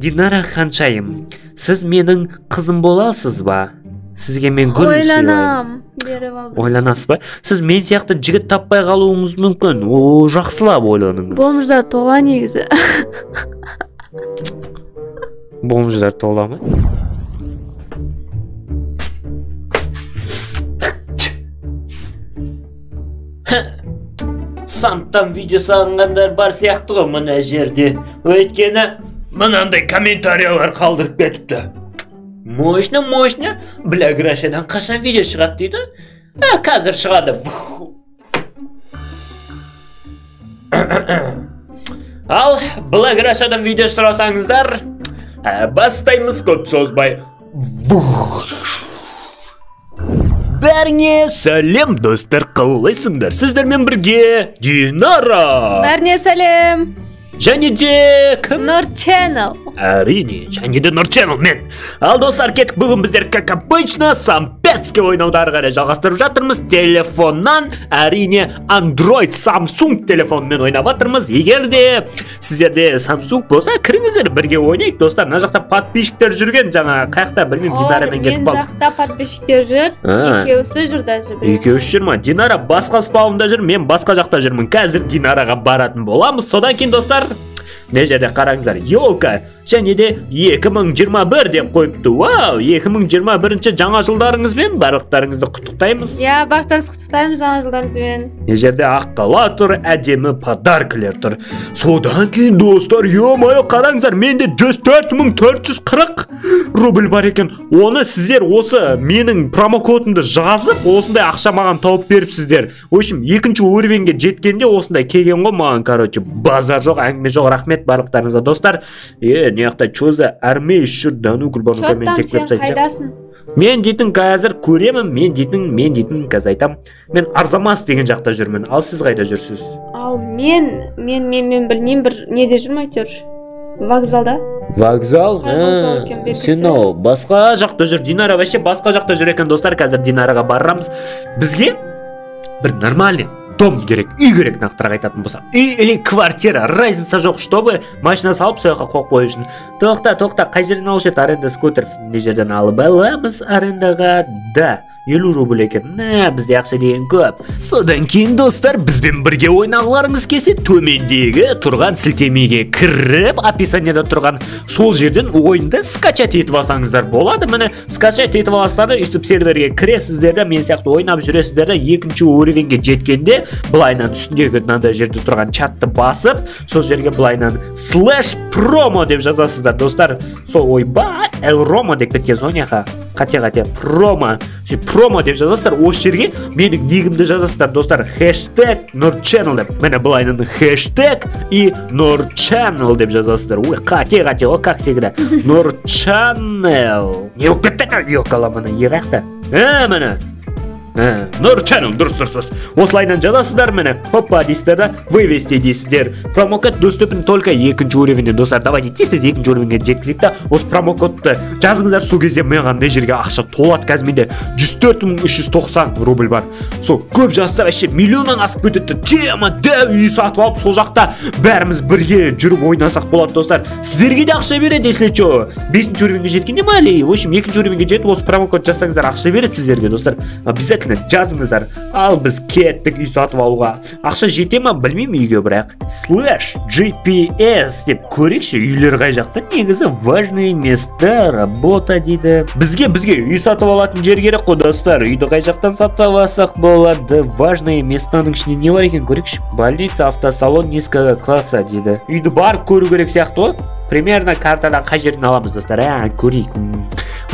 Динара ханшайым, siz mening qizim bo'lasizmi? Sizga men gul o'ylanam, berib oldim. O'ylanasizmi? Siz men siyaqda jigit topmay qolishingiz mumkin. O, yaxshilab o'ylaningiz. Bomjlar to'la negizi. Bomjlar to'lami? Samtam videosi olinganlar bar siyaqdi mana yerda. O'ytgani Мынандай комментариялар қалдырып кетіпті. Мощно, бля, Грашадан қашан видео шығады дейді? А, қазір шығады. Ал, бла, Грашадан видео сұрасаңыздар, бастаймыз көп сөзбай. Бәріне сәлем, достар, қалайсыңдар? Сіздермен бірге Динара. Бәріне сәлем. Және де кім? NurChannel. Әрине, және де NurChannel мен. Алдосар кеттік, бүгін біздер, как обычно, сампецке ойнауды қарай жалғастырып жатырмыз. Телефоннан, әрине, Android, Samsung телефонмен ойнап жатырмыз. Егер де сіздерде Samsung болса, кіріңіздер бірге ойнайық, достар. Мына жақта подписчиктер жүрген, жаңа қаяқта білмеймін, Динарамен кетіп қалдық. Мен жақта подписчиктер жүр, екеуісі жүрден жүр. Екеуісі жүр ма? Динара басқа спаунда жүр, мен басқа жақта жүрмін. Қазір Динараға баратын боламыз. Содан кейін, достар, не жерде қараңыздар, елка және де 2021 деп қойыпты. Вау, 2021-ші жаңа жылдарыңызбен барлықтарыңызды құттықтаймыз. Иә, барлықтарыңызды құттықтаймыз жаңа жылдарыңызбен. Не жерде ақ қала тұр, әдемі подаркілер тұр. Содан кейін, достар, е-мое, қараңыздар, менде 104 440 рубль бар екен. Оны сіздер осы менің промокодымды жазып, осындай ақша маған тауып беріпсіздер. В общем, екінші уровеньге жеткенде осындай келген ғой маған, короче, базар жоқ, әңгіме жоқ. Рахмет барлықтарыңызға, достар. Неақта чоза армей шүрдан үкір бар жоқа мен тек лепсайтсам. Шоттам, сен қайдасың? Мен дейтін қазір көремін, мен дейтін қазір айтам. Мен Арзамас деген жақта жүрмін, ал сіз қайда жүрсіз? Ал мен білмейм, бір неде жүрмі айтыр? Вокзалда? Вокзал? Сен ау, басқа жақта жүр, Динара вәше басқа жақта жүр екен, достар. Қазір Динараға барырамыз. Бізге бір нормальный дом керек, Игорек нақтырақ айтатын болса. Үй или квартира, разница жоқ, чтобы машина салып сояққа қоқ қой үшін. Тоқта, қай жерден алып еді аренда скутер? Не жерден алып аламыз арендаға? Да, 50 рубль екен. На, бізде ақша деген көп. Содан кейін, достар, бізбен бірге ойнағыларыңыз келсе, төмендегі тұрған сілтемеге кіріп, описанияда тұрған сол жерден ойынды скачать етіп алсаңыздар болады. Міне, скачать етіп аласыздар, үстіп серверге кіресіздер де, мен сияқты ойнап жүресіздер де, екінші уровеньге жеткенде Блайнан үстіндегі мынандай жерде тұрған чатты басып, сол жерге Блайнан /промо деп жазасыздар, достар. Сол ойба, промо деп кеткен зонияға қате-қате промо деп жазасыздар. Осы жерге менің негімді жазасыздар, достар. Хэштег NurChannel деп. Міне Блайнанның хэштег и NurChannel деп жазасыздар. Ой, қате-қате, о, как всегда. NurChannel. Не болып кетті, елқала міне, ерақта. Міне. NurChannel, дұрыс. Осылайдан жазасыздар мені. Хоппа, дейсіздерді вывести дейсіздер. Промокод доступен только екінші уровенде, достар. Давайте тез екінші уровенге жеткізекті. Осы промокодты жазыңыздар, сол кезде маған не жерге ақша толады. Қазір менде 104 390 рубль бар. Сол көп жазса вообще миллионнан асып кетті. Тема дәу үй сатып алып, сол жақта бәріміз бірге жүріп ойнасақ болады, достар. Сіздерге де ақша береді, если что. 5-ші уровенге жеткенде ма, или, в общем, екінші уровенге жетіп, осы промокод жазсаңыздар, ақша береді сіздерге, достар. Обязательно жазыңыздар. Ал біз кеттік үй сатып алуға. Ақша жете ма білмеймін үйге, бірақ /GPS деп көрекші. Үйлер қай жақта? Негізі важные места, работа дейді. Бізге үй сатып алатын жер керек қой, достар. Үйді қай жақтан сатып алсақ болады? Важные местаның ішінде не бар екен көрекші? Больница, автосалон низкого класса дейді. Үйді бар көру керек сияқты ғой. Примерно картадан қай жерден аламыз, достар? Көрейік.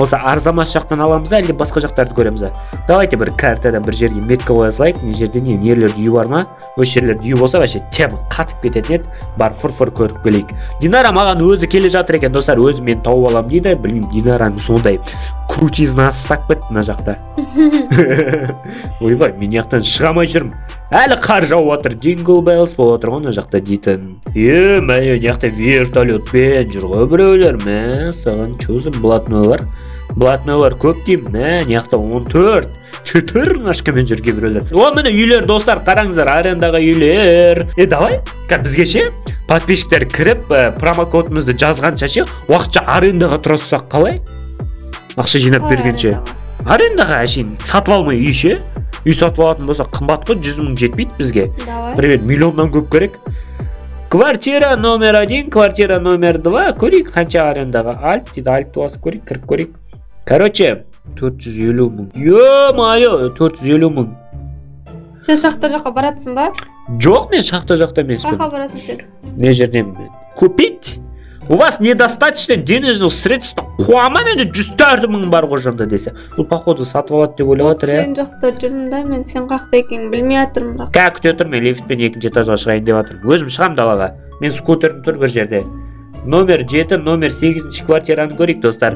Осы Арзамас жақтан аламыз әлде басқа жақтарды көреміз? Давайте бір картадан бір жерге метка қоясайық. Не жерде нерлерді үй бар ма? Осы жерлерді үй болса, вообще тема қатып кететін еді. Бар, фыр-фыр көріп келейік. Динара маған өзі келе жатыр екен, достар. Өзі мен тауып алам дейді. Білмеймін, Динараның сондай крутизнасы тақ бітті мына жақта. Ойбай, мен яқтан шығамай жүрмін. Әлі қар жауып отыр, Джингл Беллс болып отыр ғой мына жақта дейтін. Е-мое, неақта вертолетпен жүр ғой біреулер. Мә, саған чөзім блатнойлар көп деймін. Мә, неақта 14 4-ашкамен жүрген біреулер. О, міне үйлер, достар, қараңыздар, арендаға үйлер. Давай, бізге ше подписчиктер кирип промокодымызды жазғанша ше уақытша арендаға тұрсақ қалай? Ақша жинап бергенше. Арендаға әшейін сатып алмай үй ше. Үй сатып алатын болса қымбат қой, 100 мың жетпейді бізге. Пример миллионнан көп керек. Квартира номер 1, квартира номер 2. Көрейік қанша арендаға. Альт дейді, альт туасы көрейік, кіріп көрейік. Короче, 450 мың. Е-мое, 450 мың. Сен шахта жаққа баратсың ба? Жоқ, мен шахта жақта емеспін. Қақа барасың сен? Не жерден мен? Купить? У вас недостаточно денежных средств. Қуаман енді 104 мың бар қожамда десе. Бұл походу сатып алады деп ойлап отыр. Сен жақта жүрмін да, мен сен қақта екенін білмей жатырмын бірақ. Как күте отырмын, лифтпен екінші этажға шығайын деп жатырмын. Өзім шығам далаға. Мен скутерім тұр бір жерде. Номер 7, номер 8-ші квартираны көрейік, достар.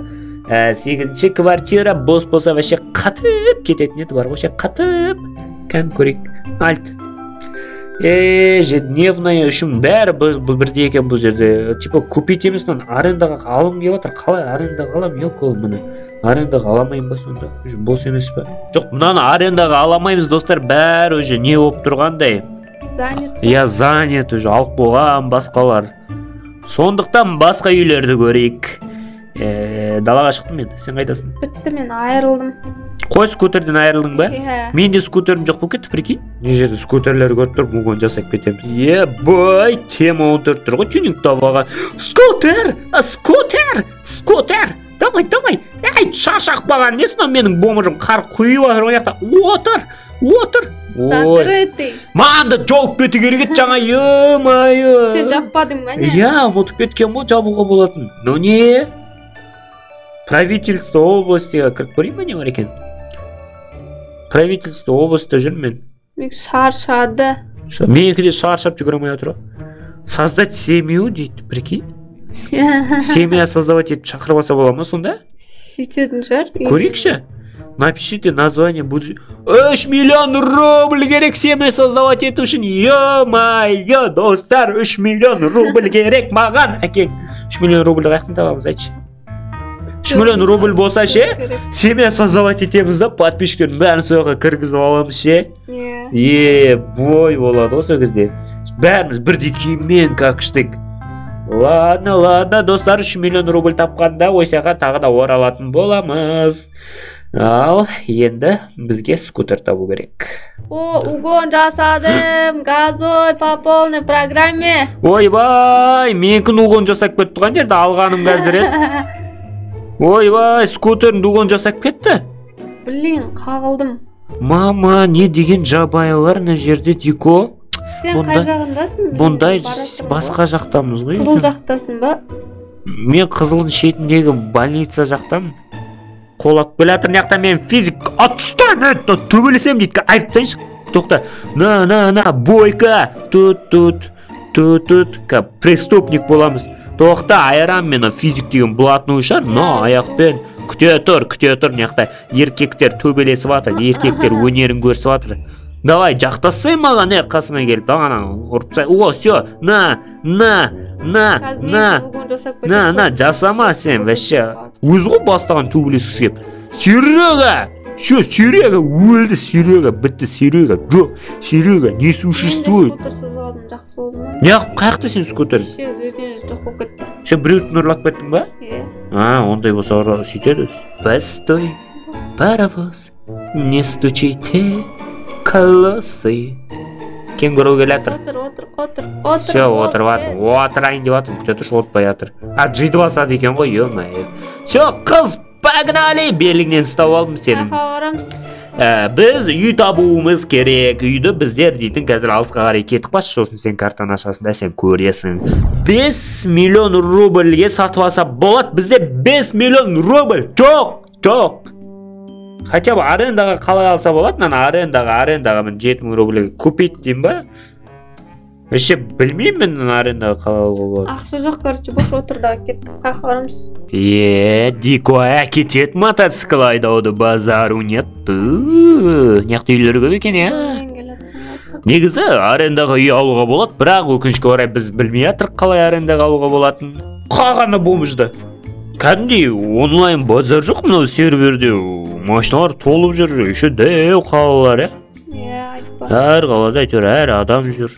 8-ші квартира бос болса вообще қатып кететін еді бар ғой, қатып. Кән көрейік. Альт. Ежедневная үшін бәрі бұл бірде екен бұл жерде. Типа купить емесінен арендаға алым келіп отыр. Қалай арендаға алам? Елк ол мұны. Арендаға аламайын ба сонда? Бос емес пе? Жоқ, мынаны арендаға аламаймыз, достар. Бәрі уже не болып тұрғандай? Занят. Я занят уже, алып болған басқалар. Сондықтан басқа үйлерді көрейік. Далаға шықтым мен. Сен қайдасың? Бітті, мен айырылдым. Қой, скутерден айырылдың ба? Менде скутерім жоқ болып кетті, прикинь. Не жерде скутерлер көріп тұрып, мугон жасап кетеміз. Ебай, тема отырып тұр ғой, тюнинг табаға. Скутер! Скутер! Скутер! Давай, давай! Әй, шашақ баған, несін ау менің бомырым, қар құйып атыр ғой яқта. Отыр, отыр! Закрытый! Маған да жауып кеті керек ет жаңа, емайы! Сен жаппадың ба не? Я, ұмытып кеткен бұл жабуға болатын. Но не? Правительство областыға кіріп көрейін ба не бар екен? Правительство областы жүрм мен. Мен шаршады. Мен екіде шаршап жүгірамай отыра. Создать семью дейді, прикинь. Семья создавать етіп шақырбаса бола ма сонда? Сететін жар. Көрейікші. Напишите название будет. 3 миллион рубль керек семья создавать ету үшін. Е-мае, достар, 3 миллион рубль керек маған. Әкең, 3 миллион рубль қайықтың табамыз айтшы. 3 миллион рубль болса ше, семья создавать етеміз да, подписчиктердің бәрін сояққа кіргізіп аламыз ше. Бой болады осы кезде. Бәріміз бірдей киіммен қақыштық. Ладно, ладно, достар, 3 миллион рубль тапқанда ойсаға тағы да оралатын боламыз. Ал енді бізге скутер табу керек. О, угон жасадым, газой по полной программе. Ойбай, менің угон жасап көттіған жерді алғаным қазірет. Ой-вай, скутерін дуған жасап кетті? Блин, қағылдым. Мама, не деген жабайылар на жерде деко? Сен қай жағындасың? Бұндай басқа жақтамыз ғой. Қызыл жақтасын ба? Мен қызылын шетіндегі больница жақтам. Қолаккулятыр неқта мен физик атыстырметті түбілісем дейді. Айыптайшы. Тоқта. На-на-на, бойка. Тут-тут-тут-тут. Преступник боламыз. Тоқта айрам мені физик деген бұлатын ұшар, но аяқпен күте тұр неқтай. Еркектер төбелесіп атыр, еркектер өнерін көрсіп атыр. Давай, жақтасай маған қасыма келіп, ағанан ұрпсай. О, все, на, жасама сен, вәше. Өзгі бастаған төбелесі кеп. Серега! Все, Серега өлді, Серега бітті, Серега жоқ, Серега не существует. Неғып қайықты сен скутер? Сен біреуді нұрлап кеттің ба? Ондай болса ұрға сөйтеді. Постой, паровоз, не стучите колосы. Кен көріп келе жатыр? Отыр. Все, отырайын деп жатыр, күте тұршы отпай жатыр. Жиды басады екен ғой, емай. Все, қыз! Погнали! Беліңнен ұстап алдым сенің. Біз үй табуымыз керек. Үйді біздер дейтін қазір алысқа қарай кетіп қаш. Сосын сен картаны ашасында сен көресің. 5 миллион рубльге сатып алса болады. Бізде 5 миллион рубль. Жоқ. Хотя бы арендаға қалай алса болады. Нана арендаға мен 7 мың рубльге купить дейм ба? Вообще білмеймін мен арендаға қалауға болады. Ақша жоқ, короче, бош отырдағы кеттіп қақырымыз. Дико әкетет мотоцикл айдауды, базару нетті. Неқті үйлер көп екен, негізі арендаға үй алуға болады, бірақ өкінішке орай біз білмей атырқ қалай арендаға алуға болатын. Қағаны бомжды. Кәдімдей онлайн базар жоқ мынау серверде, машиналар толып жүр, еще дәу қалалар. Әр қалада әйтеуір әр адам жүр.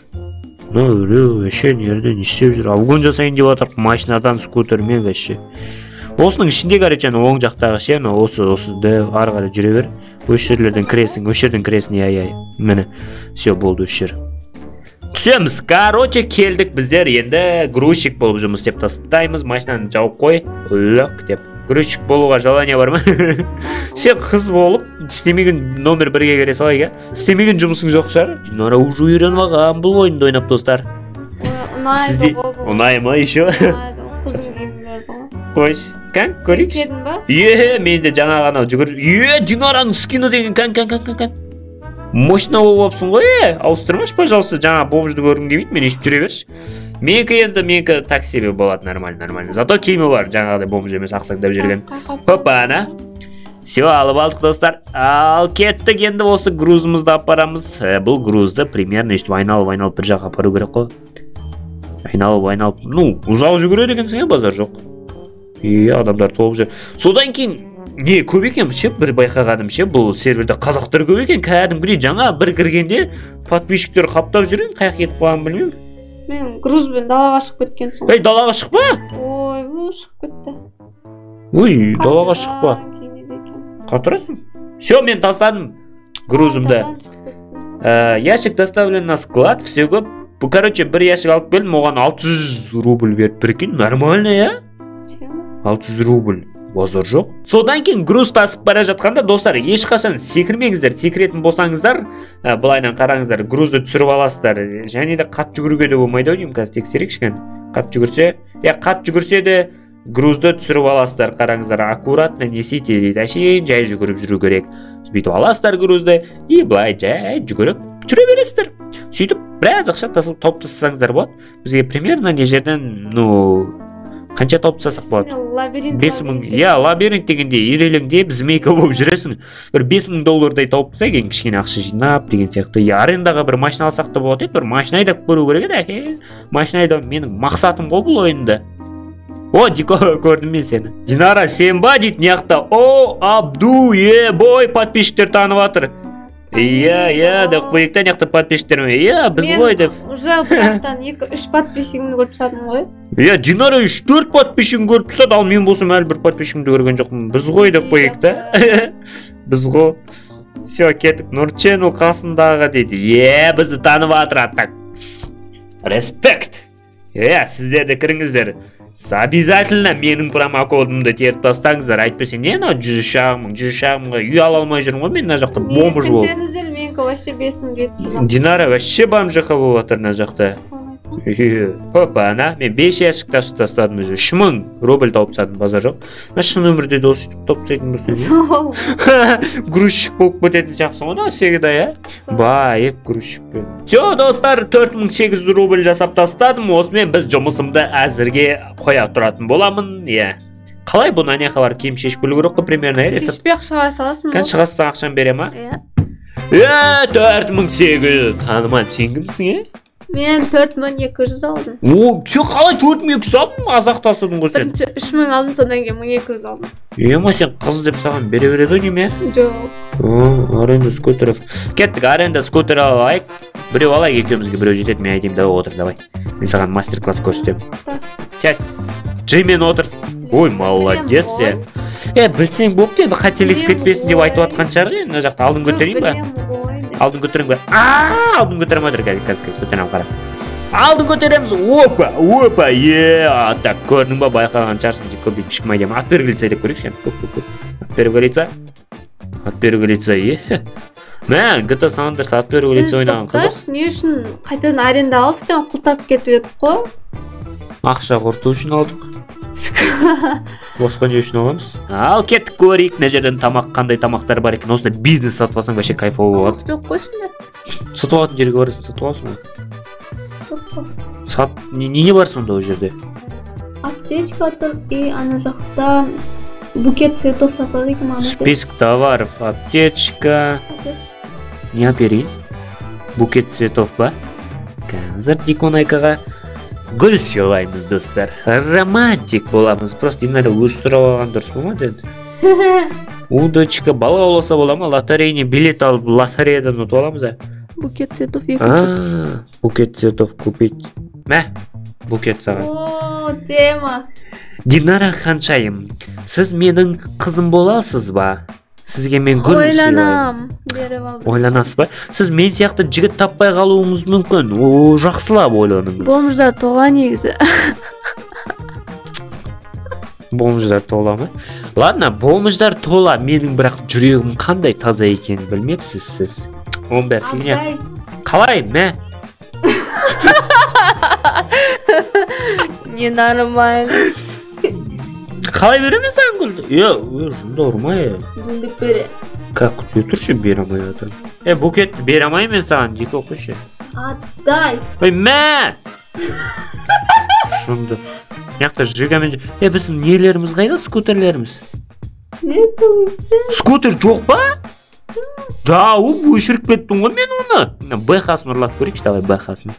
Növrü eşen yerden işleyip jür. Ал күн жасайын деп атып, машинадан скутермен бәші. Осының ішіндегі аречен оң жақтағы шен, осы ары-ары жүре бер. Өш жерлерден кіресің, өш жерден кіресің, ай-ай. Міне, все болды өш жер. Түсеміз, короче, келдік біздер енді грузчик болып жұмыс деп тастаймыз. Машинаны жауып қой, лөк деп. Грузчик болуға жалания бар ма? Сен қыз болып, істемеген номер бірге кере салайға. Істемеген жұмысың жоқ шығар. Динара уже үйренмаған бұл ойынды ойнап, достар. Сізде ұнай ма еще? Қойш. Кән, көрейікш? Кеткедің ба? Е, мен де жаңа ғана жүгір. Е, Динараның скину деген кән. Мощна болапсың ғой, ауыстырмаш, пожалуйста, жаңа бомжды көргім келмейді, мен ешіп жүре берші. Менікі енді менікі так себе болады, нормально. Зато киімі бар, жаңағыдай бомж емес ақсаңдап жүрген. Хопа, ана. Все, алып алдық, достар. Ал кеттік, енді осы грузымызды апарамыз. Бұл грузды примерно ешіп айналып бір жаққа апару керек қой. Айналып. Ну, ұзал жүгіреді екенсің, базар жоқ. И адамдар толып жүр. Содан кейін не көп екен, бір байқағаным, бұл серверде қазақтар көп екен, кәдімгідей жаңа бір кіргенде подписчиктер қаптап жүрген, қаяқ кетіп қалғанын білмеймін. Мен грузбен далаға шығып кеткен соң. Ей, далаға шықпа? Ой, бұл шығып кетті. Ой, далаға шықпа. Қатырасың? Все, мен тастадым грузымды. Ящик доставлен на склад, все көп. Короче, бір ящик алып келдім, оған 600 рубль берді. Прикинь, нормально, я? 600 рубль. Базар жоқ. Содан кейін груз тасып бара жатқанда, достар, ешқашан секірмеңіздер, секіретін болсаңыздар, былайынан қараңыздар, грузды түсіріп аласыздар. Және де қат жүгіруге де болмайды, ойдым, қазір тексерейік шыққан. Қат жүгірсе де грузды түсіріп аласыздар, қараңыздар, аккуратно несите дейді. Әшейін жай жүгіріп жүру керек. Бүйтіп аласыздар грузды и былай жай жүгіріп жүре бересіздер. Сөйтіп біраз ақша топтасаңыздар болады. Бізге примерно не жерден, ну, қанша топтасақ болады? 5000. Я, лабиринт дегенде ерелеңде біз мейкі болып жүресің. Бір 5000 доллардай топтасақ, ең кішкене ақша жинап деген сияқты. Арендаға бір машина алсақ та болады. Бір машина айдап көру керек еді. Машина айдап менің мақсатым ғой бұл ойында. О, дико, көрдім мен сені. Динара, сен ба дейді неяқта? О, Абду, е, бой, подписчиктер танып атыр. Я, да, қойектен яқты подписчиктеріме. Я, біз ғой деп. Мен ұжал құлақтан 2-3 подписчигімді көріп садым ғой. Я, Динара 3-4 подписчигім көріп сад, ал мен болсам әлі бір подписчигімді көрген жоқпын. Біз ғой деп қойекті. Біз ғой. Все, кеттік. NurChannel қасындағы дейді. Е, бізді танып атыр аттақ. Респект. Е, сіздерді кіріңіздер. Обязательно менің промокодымды теріп тастаңыздар, айтпесе не, 100 шағымға үй ала алмай жүрмін ғой, мен мына жақта бомж болып. Кінсеңіздер, менікі вообще 5700 жылам. Динара вообще бомжақа болып атыр мына жақта. Опа, ана, мен 5 ящик тастадым өзі, 3000 рубль тауып садым, базар жоқ. Мен шын өмірде дос етіп тауып сайтын бөстің. Грузчик болып көтетін жақсың оны, сегідай, а? Байып грузчик болып. Все, достар, 4800 рубль жасап тастадым, осымен біз жұмысымды әзірге қоя тұратын боламын, е. Қалай бұна не қалар, кем шешіп білгір оқы, примерно, е? Шешпе ақшаға саласың. Қан шығасың ақшан берем, а? Е, 4800, қаныман, сен кімсің, е? Мен 4200 алдым. О, сен қалай 4200 алдың? Азақ тасыдың ғой сен. Бірінші 3000 алдым, содан кейін 1200 алдым. Ема, сен қыз деп саған бере береді ғой неме? Жоқ. Аренда скутер. Кеттік, аренда скутер алайық. Біреу алайық, екеумізге біреу жетеді, мен айтайым, давай отыр, давай. Мен саған мастер-класс көрсетемін. Сядь. Джимми Нотер. Ой, молодец сен. Білсең бопты, енді қателесіп кетпесін деп айтып атқан шығар, мына жақта алдын көтерейін ба? Алдын көтерің бі. Ааа, алдын көтерім өтір қазір көтерем қара. Алдын көтереміз. Опа, е, атақ, көрінің ба, байқаған шарсын деп көбейіп шықмайдем. Атбергі лица деп көрекшен. Атбергі лица, е. Мән, ғыта сандырса, атбергі лица ойнаған қызық. Біз тоқтар, не үшін қайтадан аренда алдық, тен құлтап кетіп едік қо? Ақша құрту үшін алдық. Босқа не үшін оғамыз? Ал кеттік көрейік, не жерден тамақ, қандай тамақтар бар екен. Осында бизнес сатып алсаң бәше кайфы болады. Жоқ қойшында. Сатып алатын жерге барысын, сатып алсын ба? Не бар сонда ол жерде? Аптечка тұр и ана жақта букет цветов сатылады екен маңызды. Список товаров, аптечка. Не аперейін? Букет цветов ба? Қазір дикон айқаға. Гүл селаймыз, достар. Романтик боламыз. Просто Динара өстіріп алған дұрыс болмады енді. Удочка, бала оласа болама, лотарейне билет алып, лотарейден ұтып аламыз, а? букет цветов я хочу. Букет цветов купить. Букет саған. О, тема. Динара ханшайым, сіз менің қызым боласыз ба? Сізге мен гүл ойланам. Ойланасыз ба? Сіз мен сияқты жігіт таппай қалуыңыз мүмкін. О, жақсылап ойланыңыз. Бомждар тола негізі. Бомждар тола ма? Ладно, бомждар тола. Менің бірақ жүрегім қандай таза екенін білмепсіз сіз. Оның бәрі фигня. Қалай, мә? Ненормально. Қалай береміз аңгүлді? Жынды ұрмай. Жындық бере. Как өтірші беремай отыр. Букетті беремай мен саған, декі оқышы. Аттай. Мә! Жынды. Яқты жигамен. Біздің нелеріміз қайда скутерлеріміз? Не көместі? Скутер жоқ ба? Жауып өшіріп кеттің ғой мен оны. Бәқасын ұрлап көрекші давай бәқасын.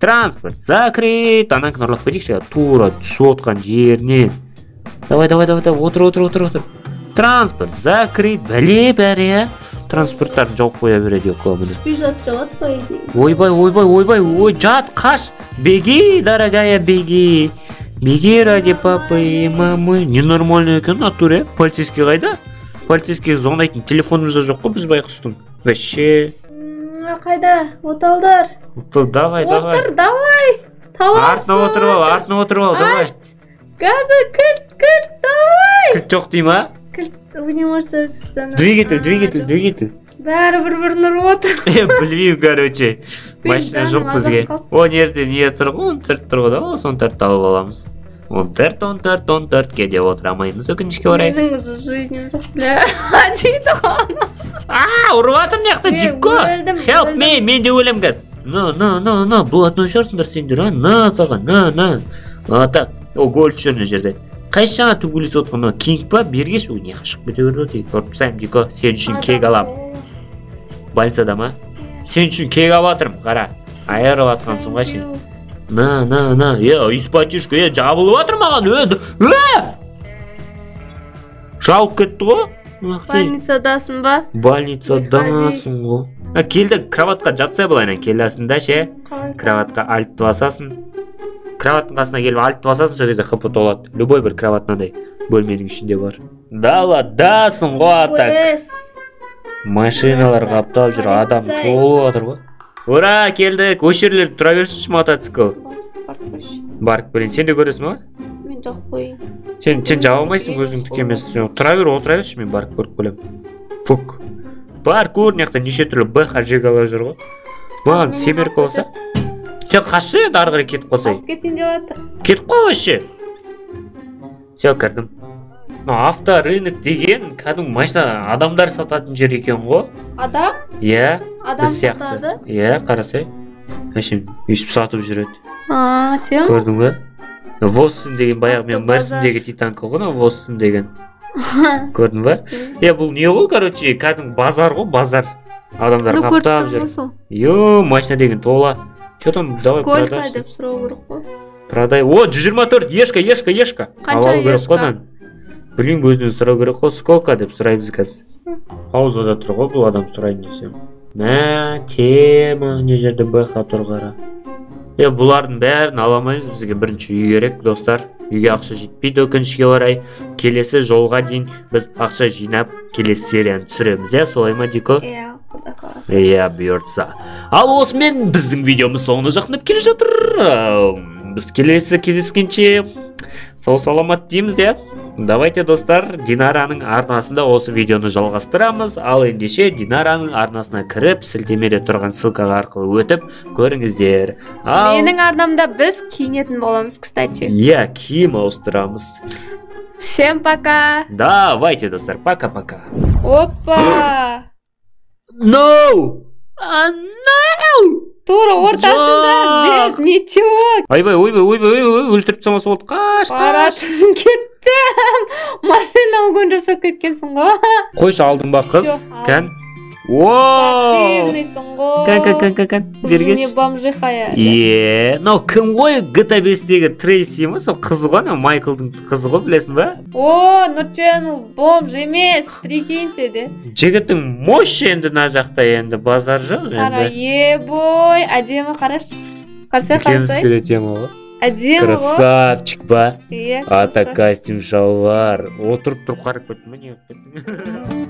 Транспорт закрыт. Анан кнарлық бәдекші. Тура сотқан жеріне. Давай. Отыр. Транспорт закрыт. Бәле бәрі. Транспорттарын жауып қоя береді. Спи жат жауат па еді. Ойбай. Жат қаш. Беги, дорогая, беги. Беги ради папы и мамы. Ненормальный екен натуре. Полицейский қайда? Полицейский зондайтын. Телефонымызда жоқ қо біз байқыстың. Вәше. Қайда? Оталдар. Давай. Отыр, давай. Артына отырып ал, давай. Газы, кілт, давай. Кілт жоқ дей ма? Кілт, не может сәрсістен. Двигатель. Бәрі бір-бірін ұрып отыр. Білмейм, короче. Машина жоқ бізге. Он ерде не тұрғы, он тәрт тұрғы да, осын тәрт алып аламыз. Он тәрт кеде отырамайымыз. Өкінішке орай. Менің жизнім жоқ, бля. Дейді ғана. Ұрыватым неқті, жекко. Help me, мен де өлем кәз. На, бұлатын өшерсіңдер сендер, на. Так, о, гол үшеріне жерде. Қайшы жаңа түгілес отқанына, кенг ба, бергеш, не қашық бөте өрді. Ұрпсайым, деко, сен үшін кег алам. Бальцада ма? Сен үшін кег алатырым, қара. Айырып атқансың ға шен. На, испачишка, жабылып атыр маған. Жалып кетті ғо? Больницадасын ба? Больницадасын ғо. Келді кроватқа жатсай болайынан келдәсінде ше. Кроватқа альтты басасын. Кроваттың қасына келіп альтты басасын, сол кезде қыпы толады. Любой бір кроватынандай бөлменің ішінде бар. Даладасын ғо атак. Машиналар қаптап жүр, адам толып атыр ғо. Ура, келдік, өшерлер тұра берсінші мотоцикл. Барк, білін, сен де көресің ба? Мен жоқ қойын. Сен жауамайсың, өзіңді кемесің. Тұра берші, мен барк көріп білем. Фук. Барк өр, неқті неше түрлі бәқа жеғала жүр ғой. Маған семер қолса. Сен қашшы еді арғыры кетіп қолсай. Кетін де батыр. Кетіп қол өші. Сел кірдім. Авторынок деген кәдің машина адамдар сататын жер екен ғой. Адам? Е, біз сияқты. Е, қарасай. Әшім, үйшіп сатып жүреді. Тем? Көрдің бі? Воссын деген баяғы мен Марсын деген титанқы ғына, воссын деген. Көрдің бі? Бұл не ғой, короче, кәдің базар ғой, базар. Адамдар қаптап жүр. Йо, машина деген тола. Сколько деп сұрау көріп қой? Продай. О, 124, ешка. Қанша Білмейм өзінен сұрау керек қол, сколқа деп сұраймыз қазір. Аузада тұрға бұл адам сұрайын десем. Тема, не жерде байқа тұрғара. Бұлардың бәрін аламаймыз бізге бірінші Игорек, достар. Үйге ақша жетпейді өкінішке орай. Келесі жолға дейін біз ақша жинап, келесі серияны түсіреміз. Солай ма, Дико? Бұйыртса. Ал осымен біздің видеомыз соңына жақындап келе жатыр. Біз келесі кездескенше сау-саламат дейміз. Давайте, достар, Динараның арнасында осы видеоны жалғастырамыз, ал ендеше Динараның арнасына кіріп, сілтемеде тұрған ссылкаға арқылы өтіп, көріңіздер. Менің арнамда біз киінетін боламыз, кстати. Киім ауыстырамыз. Всем пока! Давайте, достар, пока-пока. Опа! No! Тура ортасында без ничего. Ойбай, өлтіріп самасы болды. Қаш, баратын кеттім. Машина оған жасап кеткенсің ғой. Қойшы алдың ба, қыз? Кән? Активныйсың ғой. Бергеш. Но кім ғой GTA 5-тегі Трейси ма? Сол қызы ғой, Майклдың қызы ғой, білесің ба? О, NurChannel бомж емес, прикиньте де. Жігіттің мощ енді мына жақта енді базар жоқ енді. Қара, ебой, әдемі қараш. Қарсай, қарсай. Әдемі ғой. Красавчик ба? Ата костюм шалбар. Отырып тұр қарып көтті ме не өттің?